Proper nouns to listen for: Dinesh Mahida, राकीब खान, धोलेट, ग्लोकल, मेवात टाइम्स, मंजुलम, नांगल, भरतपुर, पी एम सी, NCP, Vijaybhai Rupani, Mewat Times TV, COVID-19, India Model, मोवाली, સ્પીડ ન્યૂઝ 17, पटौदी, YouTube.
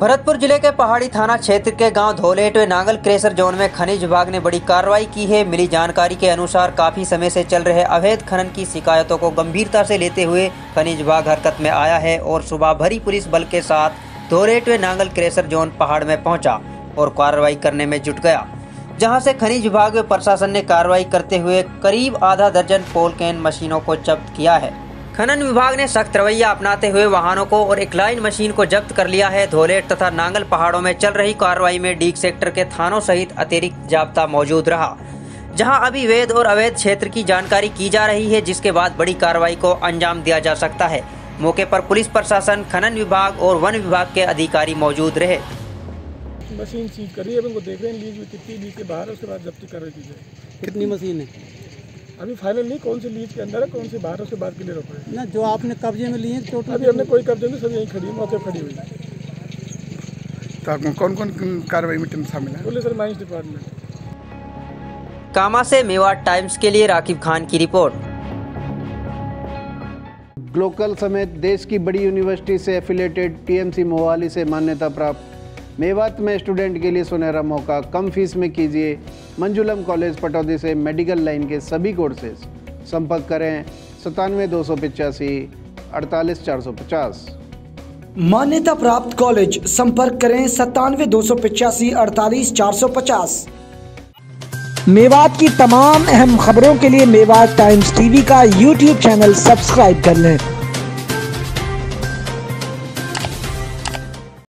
भरतपुर जिले के पहाड़ी थाना क्षेत्र के गांव धोलेट व नांगल क्रेशर जोन में खनिज विभाग ने बड़ी कार्रवाई की है। मिली जानकारी के अनुसार काफी समय से चल रहे अवैध खनन की शिकायतों को गंभीरता से लेते हुए खनिज विभाग हरकत में आया है और सुबह भरी पुलिस बल के साथ धोलेट व नांगल क्रेशर जोन पहाड़ में पहुंचा और कार्रवाई करने में जुट गया, जहाँ से खनिज विभाग व प्रशासन ने कार्रवाई करते हुए करीब आधा दर्जन पोल कैन मशीनों को जब्त किया है। खनन विभाग ने सख्त रवैया अपनाते हुए वाहनों को और एक लाइन मशीन को जब्त कर लिया है। धोलेट तथा नांगल पहाड़ों में चल रही कार्रवाई में डीग सेक्टर के थानों सहित अतिरिक्त जाब्ता मौजूद रहा, जहां अभी वैध और अवैध क्षेत्र की जानकारी की जा रही है, जिसके बाद बड़ी कार्रवाई को अंजाम दिया जा सकता है। मौके पर पुलिस प्रशासन, खनन विभाग और वन विभाग के अधिकारी मौजूद रहे। मशीन सीज कर रही है, उनको देख रहे हैं लीज में कितनी लीज के बाहर, उसके बाद जब्त कर रही है। कितनी मशीन है अभी फाइनल नहीं, कौन से लीज के अंदर है, कौन से बाहर, उसके बाहर के लिए रोका है ना। जो आपने कब्जे में लिए हैं टोटल? अभी हमने कोई कब्जे में, सब यहीं खड़ी है, मौके खड़ी हुई है। कौन कौन कार्रवाई में टीम शामिल है? पुलिस और माइंस डिपार्टमेंट। कामा से मेवात टाइम्स के लिए राकीब खान की रिपोर्ट। ग्लोकल समेत देश की बड़ी यूनिवर्सिटी से एफिलेटेड PMC मोवाली से मान्यता प्राप्त मेवात में स्टूडेंट के लिए सुनहरा मौका, कम फीस में कीजिए मंजुलम कॉलेज पटौदी से मेडिकल लाइन के सभी कोर्सेज। संपर्क करें 97 285 48 450। मान्यता प्राप्त कॉलेज संपर्क करें 97 285 48 450। मेवात की तमाम अहम खबरों के लिए मेवात टाइम्स TV का YouTube चैनल सब्सक्राइब कर लें।